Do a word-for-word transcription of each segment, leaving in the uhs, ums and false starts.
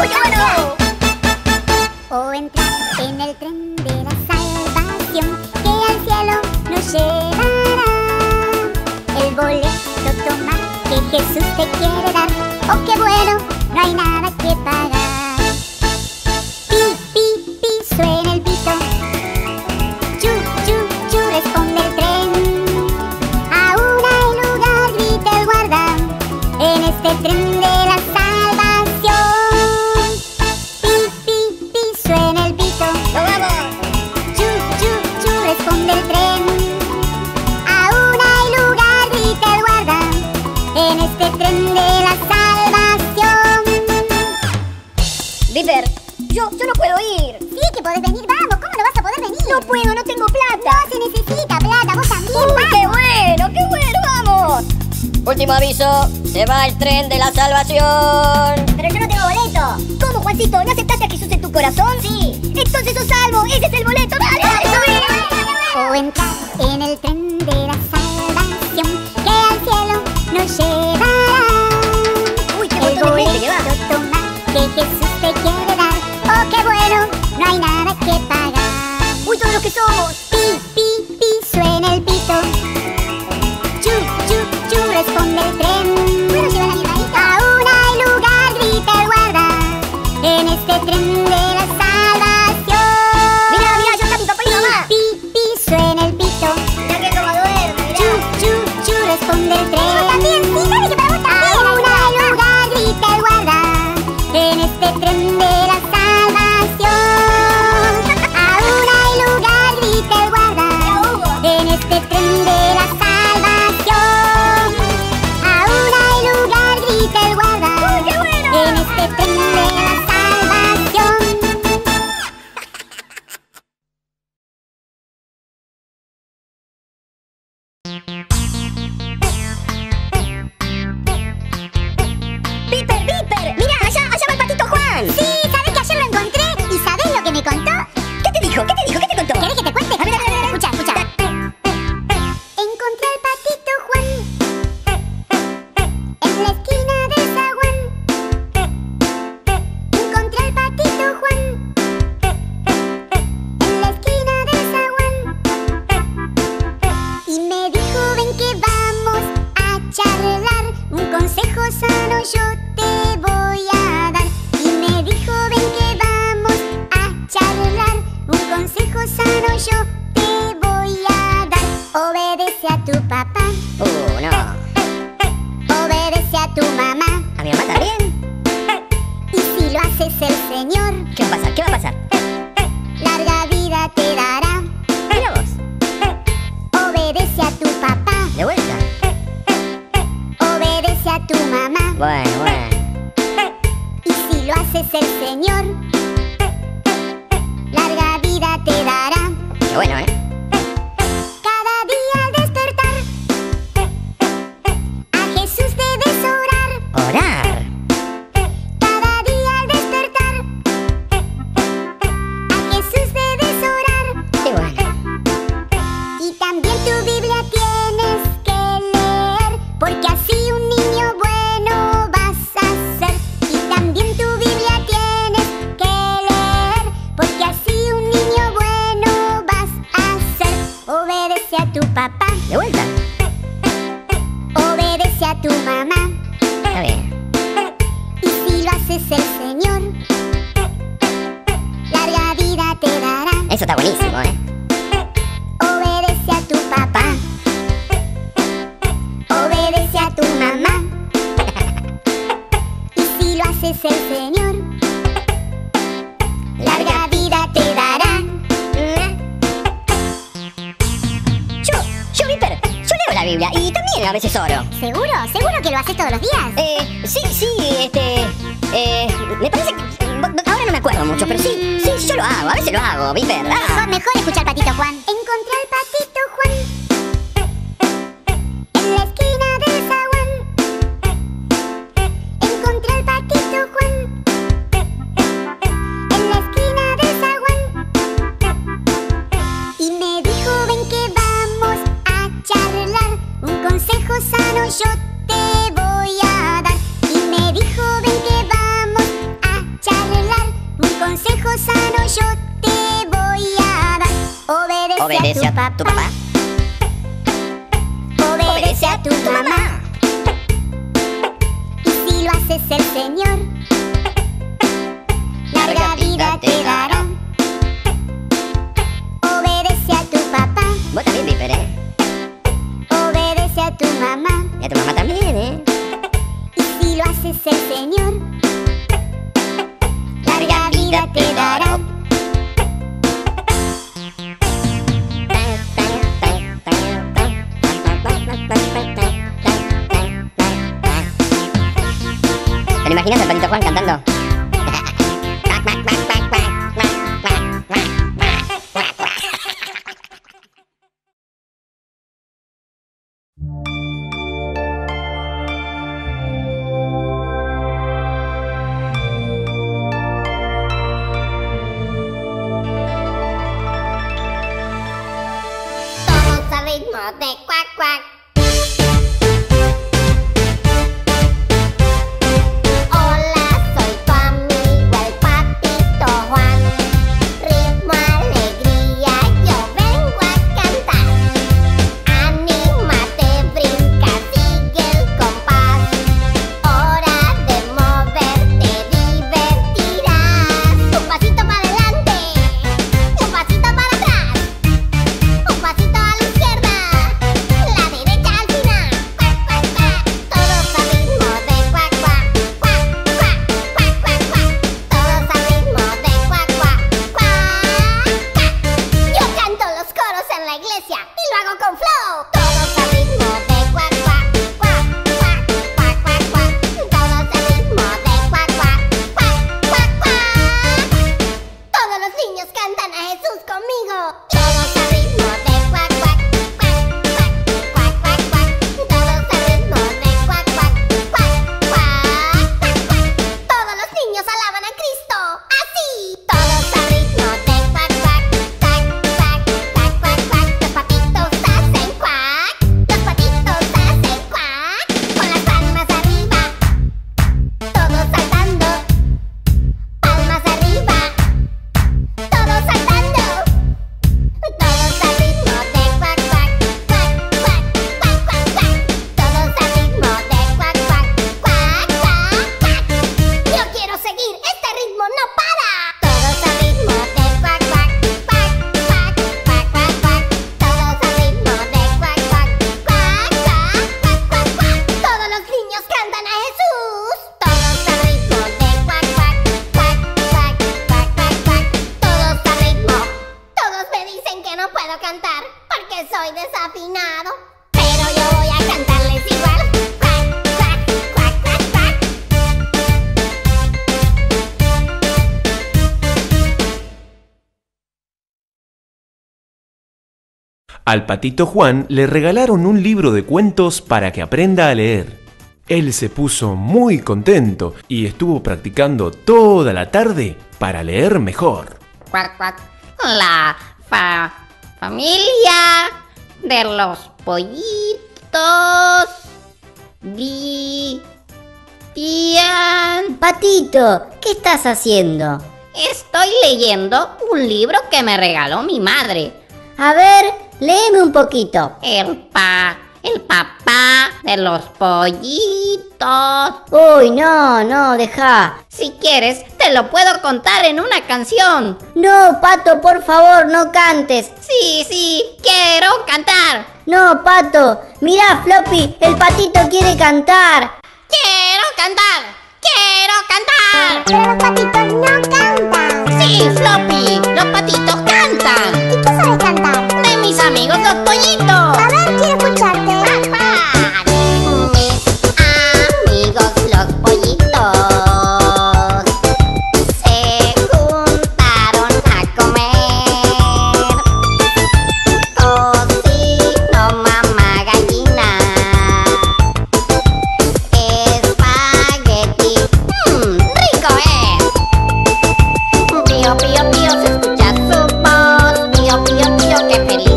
¡Vámonos! O entrar en el tren de la salvación que al cielo nos llevará. El boleto toma que Jesús te quiere dar. ¡Oh, qué bueno! No hay nada que pagar. Pi, pi, pi, suena el pito. Chu, chu, chu, responde el tren. Aún hay lugar, grita el guarda, en este tren de la salvación. Pi, pi, pi, suena el pito. ¡Lo vamos! Chu, chu, chu, responde el tren. Aún hay lugar, grita el guarda, en este tren de la salvación. Viper, yo, yo no puedo ir. Sí que podés venir, vamos, ¿cómo no vas a poder venir? No puedo, no tengo plata. No se necesita plata, vos también, Uy, vamos. ¡Qué bueno, qué bueno, vamos! Último aviso, se va el tren de la salvación. Pero yo no tengo boleto. ¿Cómo, Juancito? ¿No aceptaste a Jesús en tu corazón? Sí. Entonces sos salvo, ese es el boleto. ¡Dale, dale, subí! O entrar en el tren de la salvación que al cielo nos llevará. ¡Uy, qué El montón de gente que va! boleto toma que Jesús te quiere dar. ¡Oh, qué bueno! No hay nada que pagar. ¡Uy, todos los que somos! Pi, pi, pi, suena el pito. Chu, chu, chu, responde el tren. ¿Puedo llevar a mi hermanito? Aún hay lugar, grita el guarda, en este tren de la salvación. Mira, mira, yo está mi papá y mamá. Pi, pi, pi, suena el pito. Mira qué como duerme, Chu, chu, chu, responde el tren. ¡Vos también, sí, dale que para vos también! Aún hay lugar, grita el guarda, en este tren de la salvación. Aún hay lugar, grita el guarda, en este tren de la salvación. Aún hay lugar, grita el guarda, en este tren de la salvación. ¡Viper, Viper! Mirá, allá, allá va el patito Juan. Sí, ¿sabés que ayer lo encontré? ¿Y sabés lo que me contó? ¿Qué te dijo? ¿Qué te dijo? ¿Qué te contó? ¿Querés que te cuente? A ver, a ver, a ver. Escucha, escucha. Encontré al patito Juan en la esquina del zaguán. Encontré al patito Juan en la esquina del zaguán. Y me dijo, ven que vamos a charlar. Un consejo sano yo te voy a dar. Y me dijo, ven que vamos a charlar. Un consejo sano yo te voy a dar. Obedece a tu papá, Uh, no. obedece a tu mamá. ¿A mi mamá también? Y si lo haces el Señor, ¿Qué va a pasar? ¿Qué va a pasar? larga vida te dará. Mira vos, Obedece a tu papá, de vuelta. obedece a tu mamá. Bueno, bueno. Y si lo haces el Señor, larga vida te dará. Qué bueno, ¿eh? Cada día al despertar, a Jesús debes orar. Orar. Cada día al despertar, a Jesús debes orar. Qué bueno. Y también tu Biblia tienes que leer, porque así un niño bueno vas a ser. Y también tu Biblia tienes que leer, porque así un niño bueno vas a ser. Obedece a tu papá, De vuelta. obedece a tu mamá, Está bien. y si lo haces el Señor, larga vida te dará. Eso está buenísimo, ¿eh? Obedece a tu papá, obedece a tu mamá. Y si lo haces el Señor, larga vida te dará. Yo, yo, Viper, yo leo la Biblia y también a veces oro. ¿Seguro? ¿Seguro que lo haces todos los días? Eh, sí, sí, este. Eh, me parece que. bo- bo- Ahora no me acuerdo mucho, pero sí, sí, yo lo hago, a veces lo hago, Viper. Ah. Mejor, mejor escuchar al patito Juan. Encontré al patito Juan en la esquina del zaguán. Encontré al patito Juan en la esquina del zaguán. Y me dijo, ven que vamos a charlar. Un consejo sano yo te voy a dar. Y me dijo, ven que vamos a charlar. Obedece a tu papá. Obedece a tu mamá. Y si lo haces el Señor, larga vida te dará. Obedece a tu papá. Vos también, Piper, ¿eh? Obedece a tu mamá. Y a tu mamá también, ¿eh? Y si lo haces el Señor, larga vida te dará. ¿Te imaginas al Patito Juan cantando? Todos al ritmo de cuac cuac. Al Patito Juan le regalaron un libro de cuentos para que aprenda a leer. Él se puso muy contento y estuvo practicando toda la tarde para leer mejor. Cuac, cuac. La fa familia de los pollitos vivían. Patito, ¿qué estás haciendo? Estoy leyendo un libro que me regaló mi madre. A ver... léeme un poquito. El pa... el papá de los pollitos. Uy, no, no, deja. Si quieres, te lo puedo contar en una canción. No, Pato, por favor, no cantes. Sí, sí, quiero cantar. No, Pato, mirá, Floppy, el patito quiere cantar. Quiero cantar, quiero cantar. Pero los patitos no cantan. Sí, Floppy, los patitos cantan. ¿Y qué sabes cantar? Mis amigos los pollitos. A ver, quiero escucharte. ¡Pan, pan! Mis amigos los pollitos se juntaron a comer. Cocinó mamá gallina espagueti. ¡Mmm, rico es! Pío, pío, pío, se escucha su voz. Pío, pío, pío, qué feliz.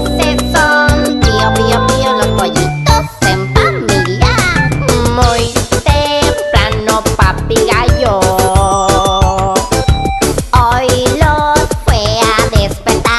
Hoy los fue a despertar.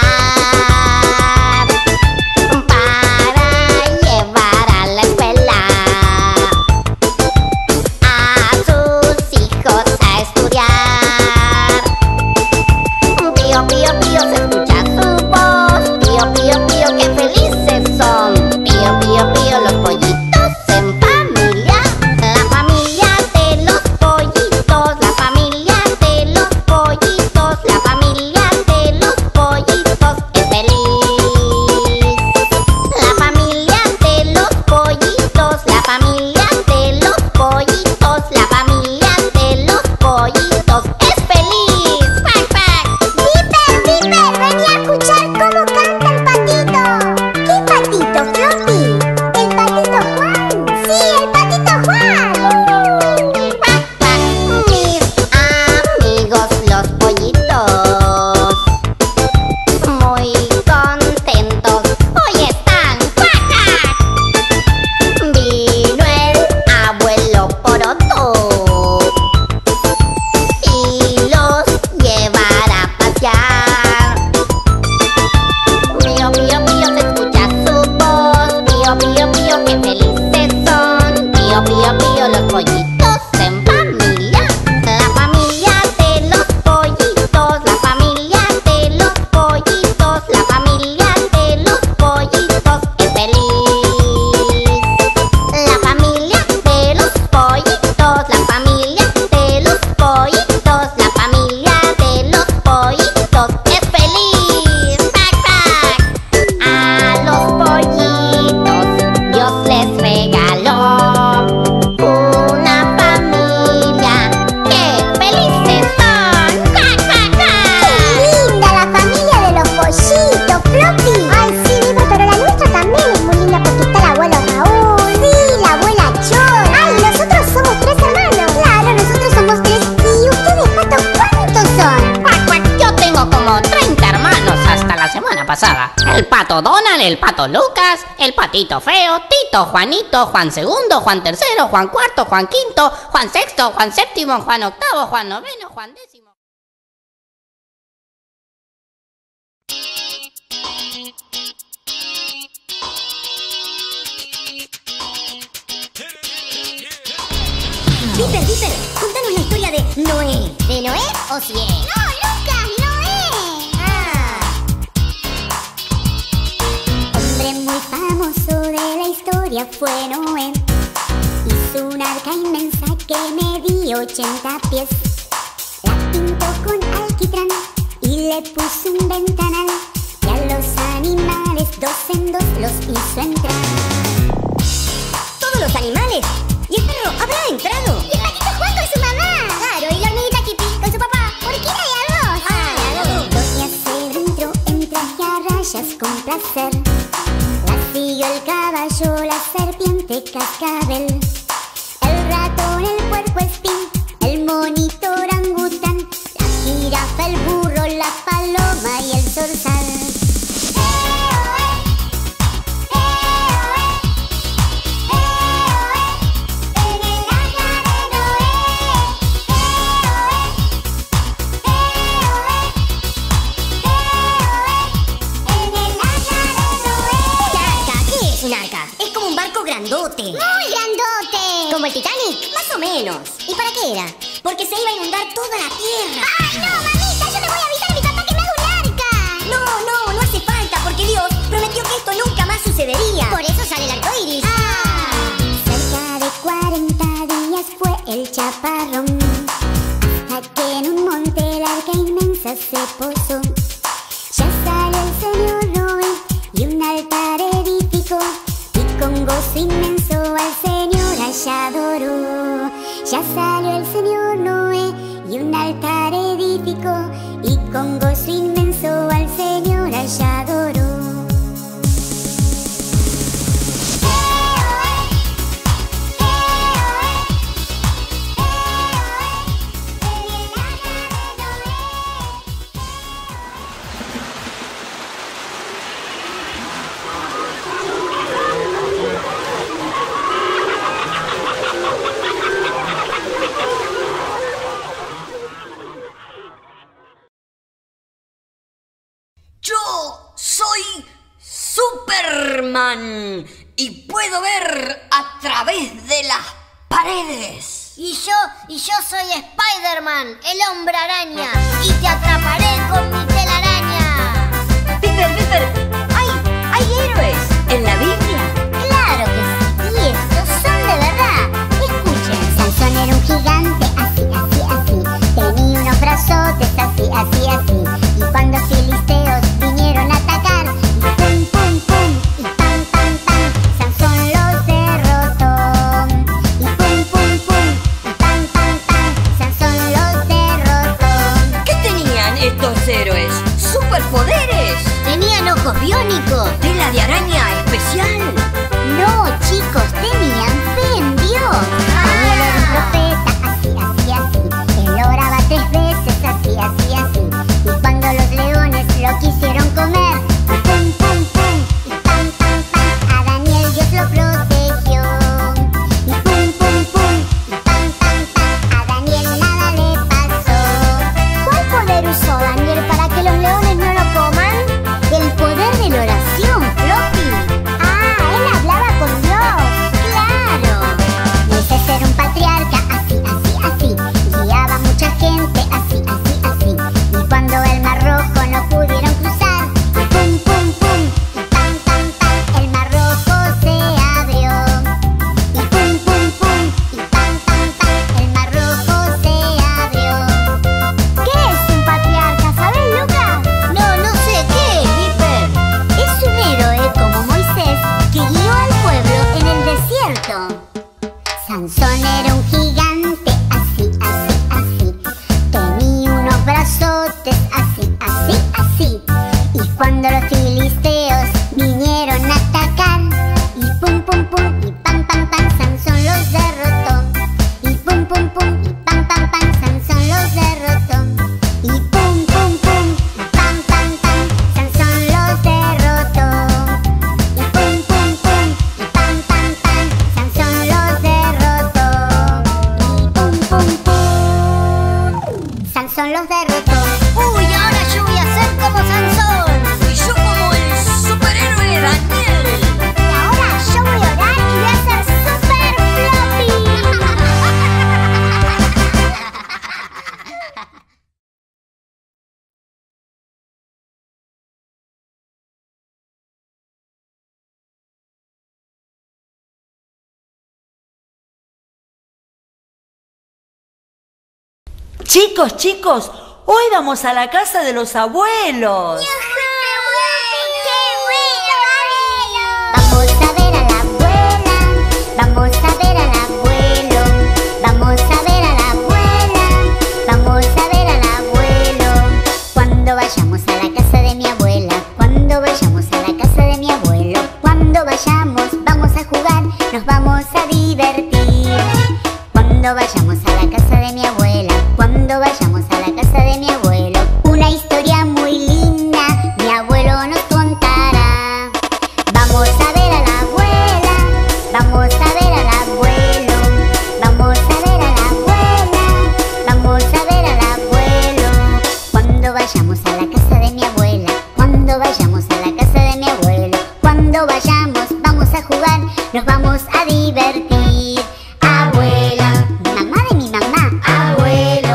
Pato Donald, el Pato Lucas, el Patito Feo, Tito, Juanito, Juan Segundo, Juan Tercero, Juan Cuarto, Juan Quinto, Juan Sexto, Juan Séptimo, Juan Octavo, Juan Noveno, Juan Décimo. Piper, Piper, contanos la historia de Noé. ¿De Noé o si es? ¡No, Lucas, Noé! Ah. Hombre muy famoso de la historia fue Noé. Hizo un arca inmensa que medía ochenta pies. La pintó con alquitrán y le puso un ventanal. Y a los animales dos en dos los hizo entrar. ¿Todos los animales? ¿Y el perro habrá entrado? ¿Y el patito Juan con su mamá? Claro, y la hormiguita Kitty con su papá. ¿Por qué no hay a dos? Ah, a dos. Doña Cero entró en traje a rayas con placer. La siguió el caballo, la serpiente cascabel. El ratón, el puerco espín, el monito orangután. La jirafa, el burro, la paloma y el zorzal. Grandote. ¡Muy grandote! ¿Como el Titanic? Más o menos. ¿Y para qué era? Porque se iba a inundar toda la tierra. ¡Ay, no, mamita! Yo le voy a avisar a mi papá que me haga un arca. No, no, no hace falta, porque Dios prometió que esto nunca más sucedería. Por eso sale el arco iris. Ah. Cerca de cuarenta días fue el chaparrón, hasta que en un monte el arca inmensa se posó. Ya salió el señor Noé y un altar edificó. Con gozo inmenso al Señor allá adoró. Ya salió el Señor Noé y un altar edificó, y con gozo inmenso al Señor allá adoró. Y puedo ver a través de las paredes. Y yo, y yo soy Spider-Man, el hombre araña. Y te atraparé con mi telaraña. Piper, Piper, hay, hay héroes en la Biblia. Claro que sí, y estos son de verdad. Escuchen. Sansón era un gigante, así, así, así. Tenía unos brazotes, así, así, así. Y cuando filisteos vinieron a atacar, pum, pum, pum. Héroes, superpoderes. Tenían ojos biónicos. Tela de araña especial. No, chicos, tenían fe en Dios. ¡Ah! Daniel era un profeta, así, los derrotó. ¡Uy, ahora yo voy a ser como Sansón! ¡Y yo como el superhéroe Daniel! Y ahora yo voy a orar y voy a ser super Floppy. Chicos, chicos, hoy vamos a la casa de los abuelos. ¡Yujú! ¡Qué bueno! ¡Qué bueno! Vamos a ver a la abuela, vamos a ver al abuelo, vamos a ver a la abuela, vamos a ver al abuelo. Cuando vayamos a la casa de mi abuela, cuando vayamos a la casa de mi abuelo, cuando vayamos vamos a jugar, nos vamos a divertir. Cuando vayamos a la casa de mi abuela, cuando vayamos a la casa de mi abuelo, una historia muy linda mi abuelo nos contará. Vamos a ver a la abuela, vamos a ver al abuelo, vamos a ver a la abuela, vamos a ver al abuelo. Cuando vayamos a la casa de mi abuela, cuando vayamos a la casa de mi abuelo, cuando vayamos vamos a jugar, nos vamos a divertir. Abuela, mamá de mi mamá, abuela.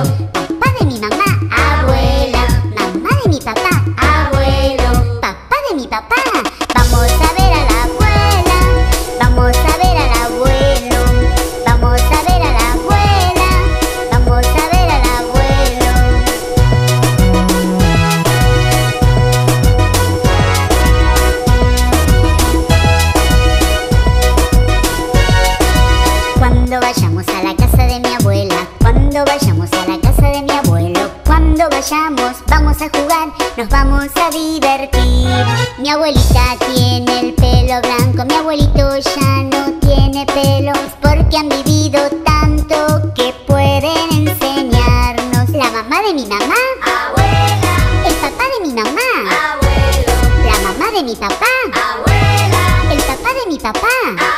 Vamos a jugar, nos vamos a divertir. Mi abuelita tiene el pelo blanco, mi abuelito ya no tiene pelo, es porque han vivido tanto que pueden enseñarnos. La mamá de mi mamá, abuela. El papá de mi mamá, abuelo. La mamá de mi papá, abuela. El papá de mi papá,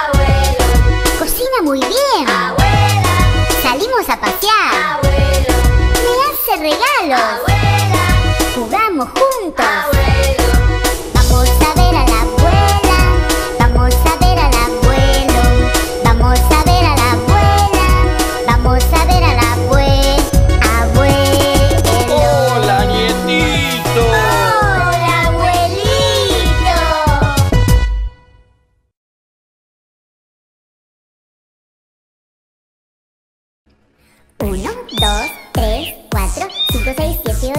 abuelo. Cocina muy bien, abuela. Salimos a pasear, abuelo. Me hace regalos, abuelo. Jugamos juntos, abuelo. Vamos a ver a la abuela, vamos a ver al abuelo, vamos a ver a la abuela, vamos a ver al abuelo. ¡Hola, nietito! ¡Hola, abuelito! Uno, dos, tres, cuatro, cinco, seis, siete,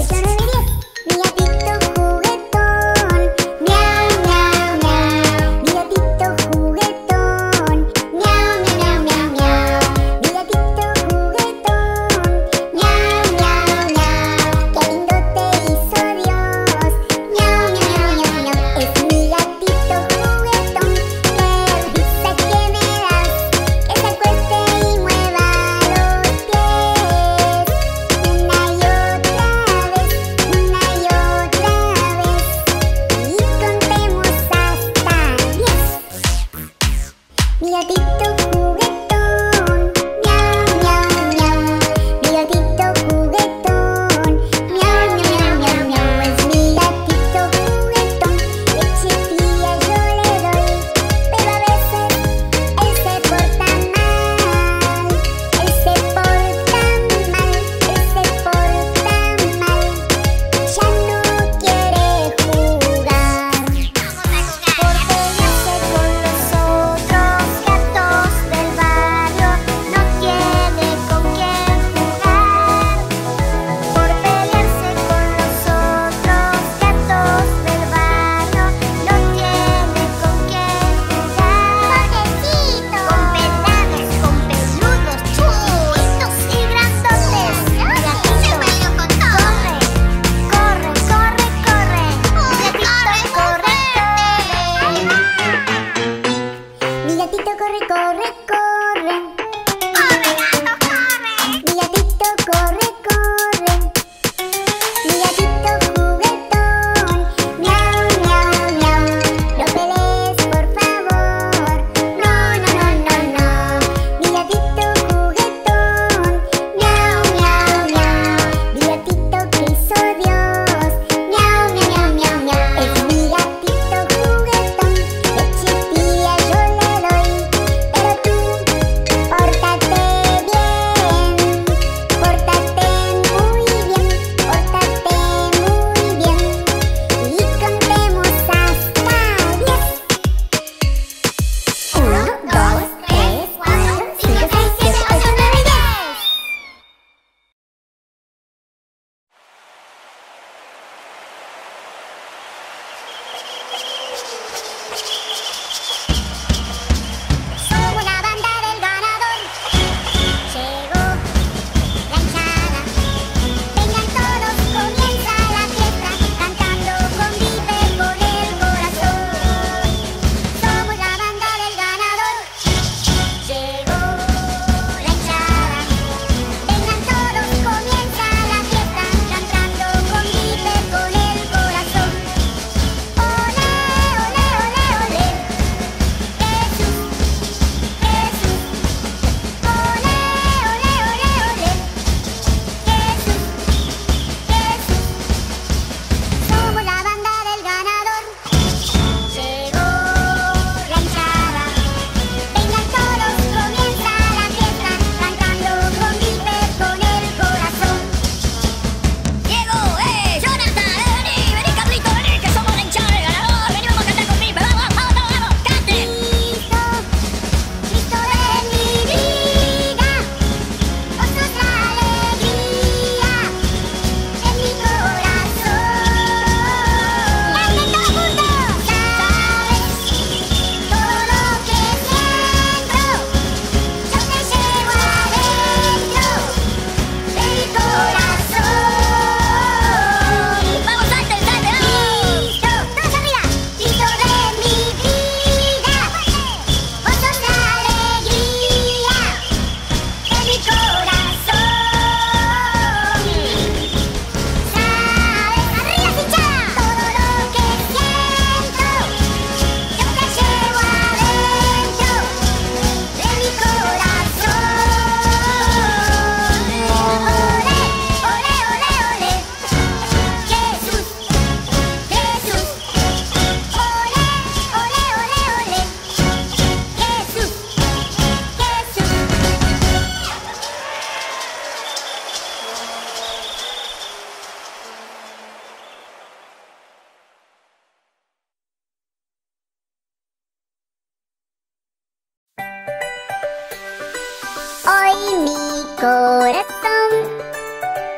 corazón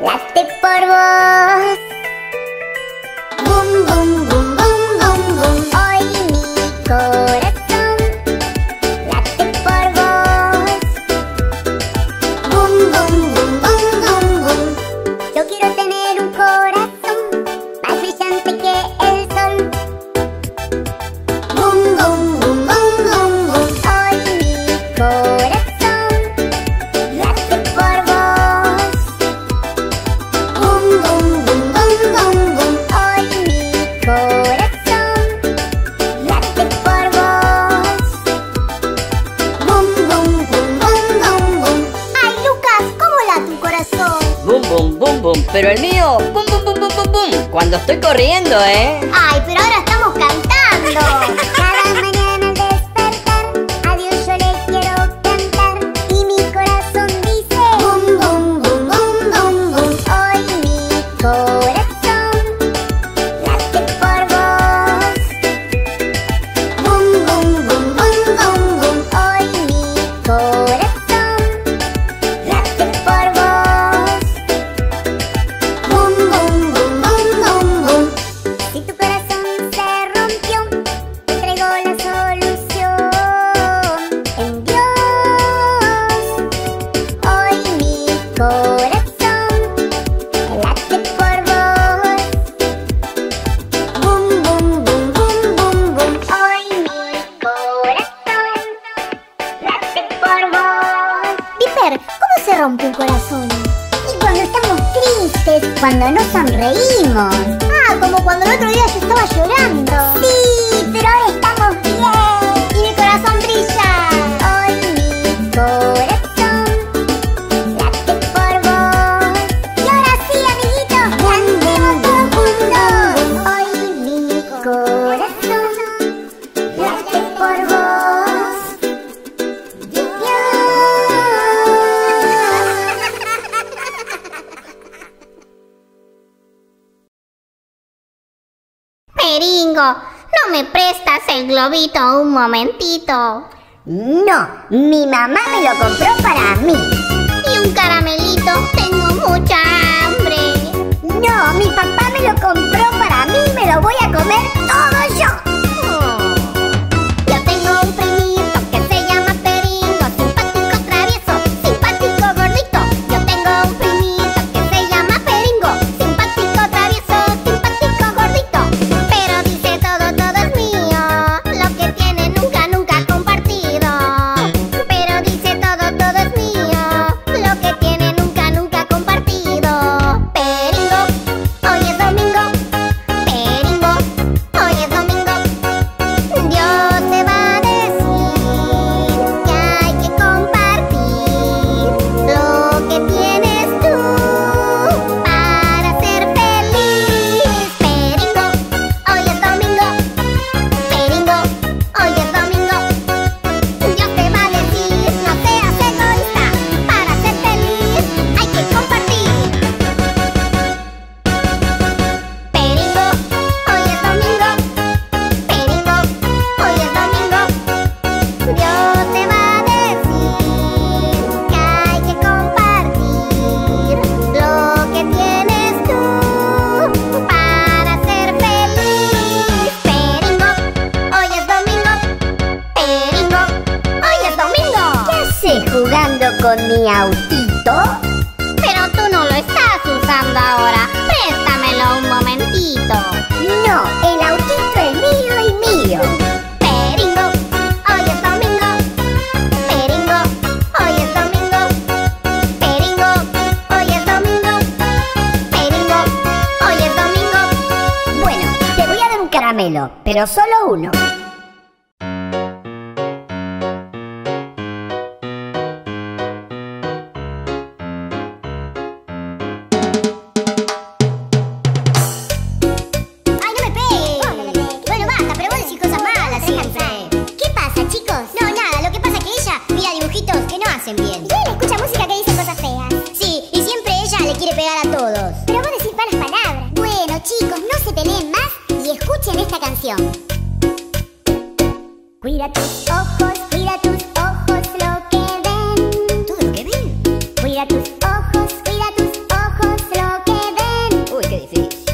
late por vos. Bum, bum, bum, bum, bum, bum. Hoy mi corazón late por vos. Bum, bum, bum, bum, bum, bum. Yo quiero tener un corazón más brillante que el sol. Bum, bum, bum, bum, bum, bum. Hoy mi corazón. Pero el mío, pum, pum, pum, pum, pum, pum, cuando estoy corriendo, ¿eh? Ay, pero ahora estamos cantando. Cada mañana al despertar, a Dios yo le quiero cantar. Y mi corazón dice, bum, bum, bum, bum, bum, bum. Hoy mi corazón late por vos. Bum, bum, bum, bum, bum, bum. Hoy mi corazón. Cuando nos sonreímos. Ah, como cuando el otro día yo estaba llorando. Sí, pero ahora estamos bien. Y mi corazón brilla. Hoy mi corazón late por vos. Y ahora sí, amiguitos, cantemos todos juntos. Hoy mi corazón late por vos. Dios. Peringo, ¿no me prestas el globito un momentito? No, mi mamá me lo compró para mí. Y un caramelito, tengo mucha hambre. No, mi papá me lo compró para mí, me lo voy a comer todo yo. Con mi autito. Pero tú no lo estás usando ahora. Préstamelo un momentito. No, el autito es mío y mío. Peringo, hoy es domingo. Peringo, hoy es domingo. Peringo, hoy es domingo. Peringo, hoy es domingo. Bueno, te voy a dar un caramelo, pero solo uno. Cuida tus ojos, cuida tus ojos, lo que ven. ¿Todo lo que ven? Cuida tus ¡Tenemos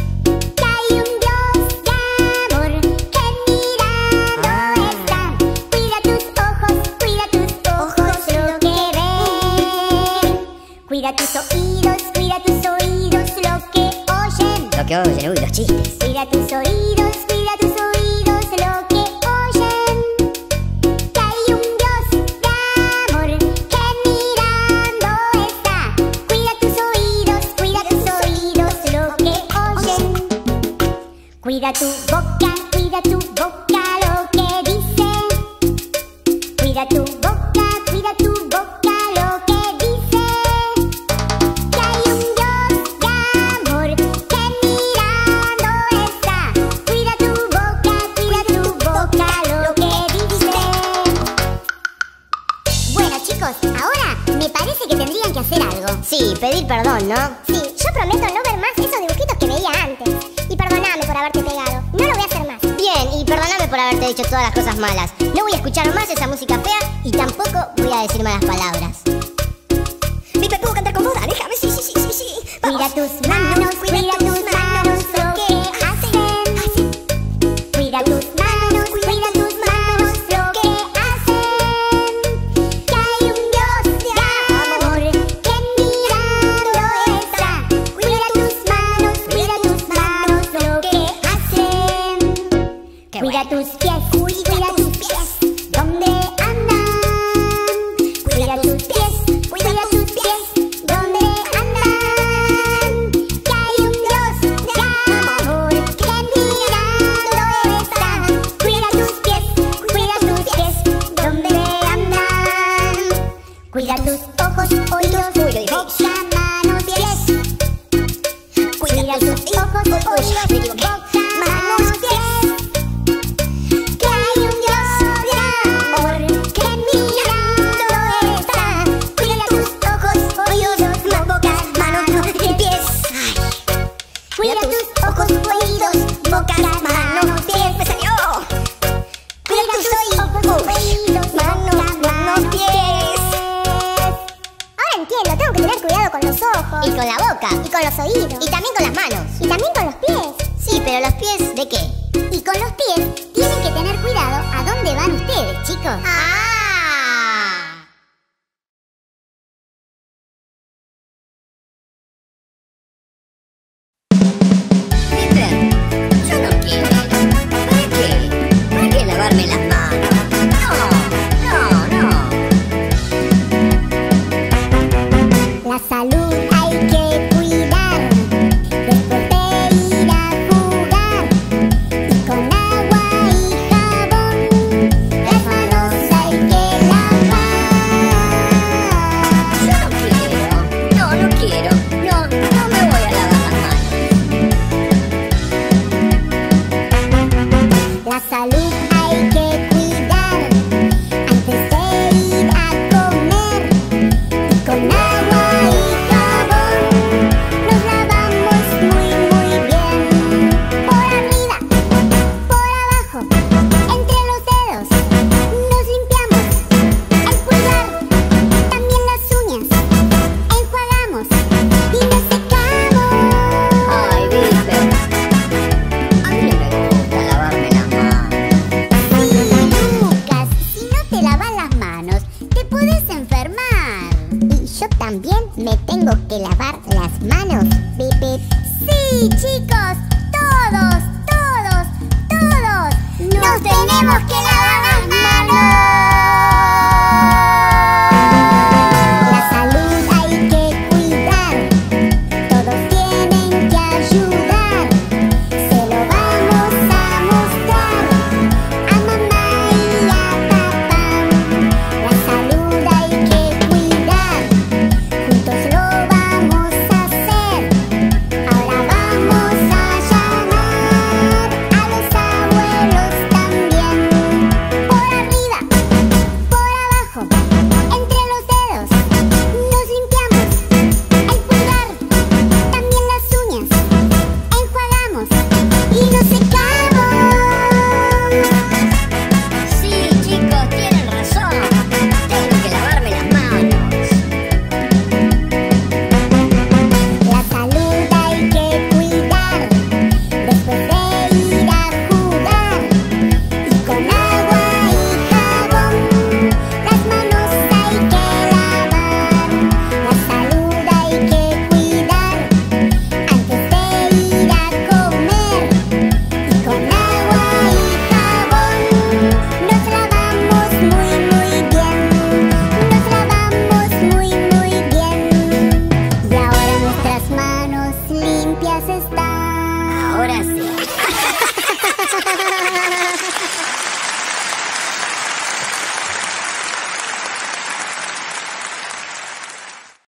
que